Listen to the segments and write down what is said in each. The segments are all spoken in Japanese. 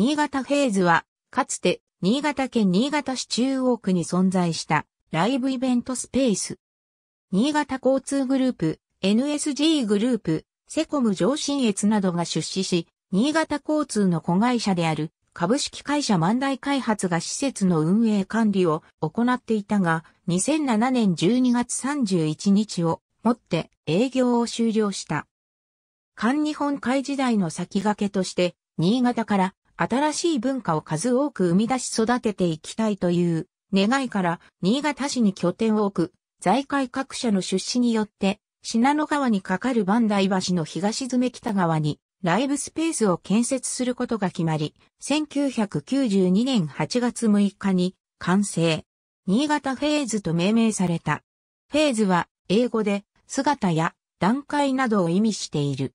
新潟フェーズは、かつて、新潟県新潟市中央区に存在した、ライブイベントスペース。新潟交通グループ、NSG グループ、セコム上信越などが出資し、新潟交通の子会社である、株式会社万代開発が施設の運営管理を行っていたが、2007年12月31日をもって営業を終了した。環日本会時代の先駆けとして、新潟から新しい文化を数多く生み出し育てていきたいという願いから、新潟市に拠点を置く、財界各社の出資によって、信濃川に架かる万代橋の東詰め北側に、ライブスペースを建設することが決まり、1992年8月6日に完成。新潟フェーズと命名された。フェーズは英語で姿や段階などを意味している。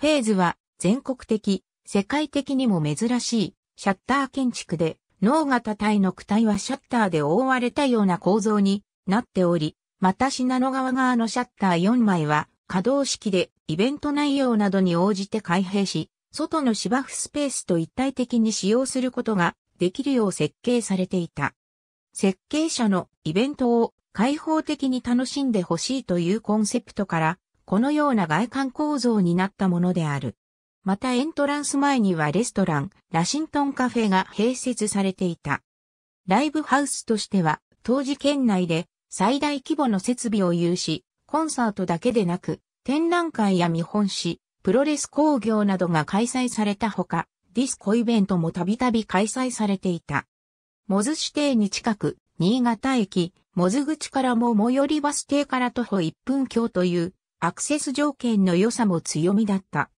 フェーズは全国的、世界的にも珍しいシャッター建築で、脳型体の躯体はシャッターで覆われたような構造になっており、また信濃川側のシャッター4枚は可動式で、イベント内容などに応じて開閉し、外の芝生スペースと一体的に使用することができるよう設計されていた。設計者のイベントを開放的に楽しんでほしいというコンセプトから、このような外観構造になったものである。またエントランス前にはレストラン、ラシントンカフェが併設されていた。ライブハウスとしては、当時県内で最大規模の設備を有し、コンサートだけでなく、展覧会や見本市、プロレス興行などが開催されたほか、ディスコイベントもたびたび開催されていた。百舌停に近く、新潟駅、百舌口からも最寄りバス停から徒歩1分強という、アクセス条件の良さも強みだった。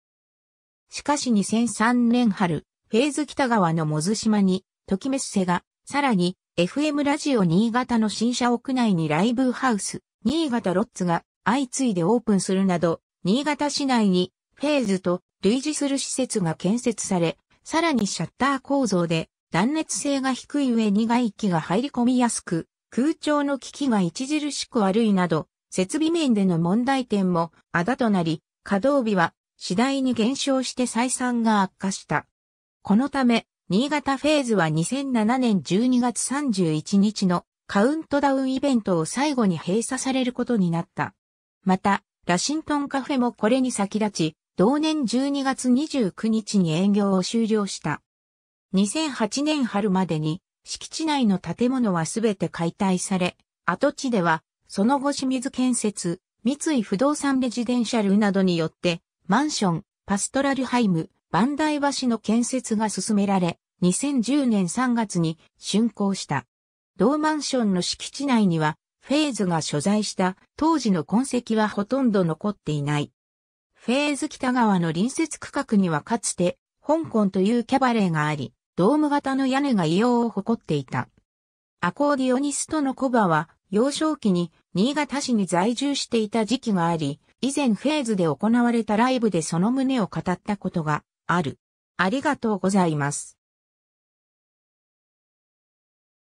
しかし2003年春、フェーズ北側の百舌島に、ときめっせが、さらに、FM ラジオ新潟の新社屋内にライブハウス、新潟ロッツが、相次いでオープンするなど、新潟市内にフェーズと類似する施設が建設され、さらにシャッター構造で断熱性が低い上に外気が入り込みやすく、空調の効きが著しく悪いなど、設備面での問題点もあだとなり、稼働日は次第に減少して採算が悪化した。このため、新潟フェーズは2007年12月31日のカウントダウンイベントを最後に閉鎖されることになった。また、ラシントンカフェもこれに先立ち、同年12月29日に営業を終了した。2008年春までに、敷地内の建物はすべて解体され、跡地では、その後清水建設、三井不動産レジデンシャルなどによって、マンション、パストラルハイム、万代橋の建設が進められ、2010年3月に竣工した。同マンションの敷地内には、フェーズが所在した当時の痕跡はほとんど残っていない。フェーズ北側の隣接区画にはかつて香港というキャバレーがあり、ドーム型の屋根が異様を誇っていた。アコーディオニストのcobaは幼少期に新潟市に在住していた時期があり、以前フェーズで行われたライブでその旨を語ったことがある。ありがとうございます。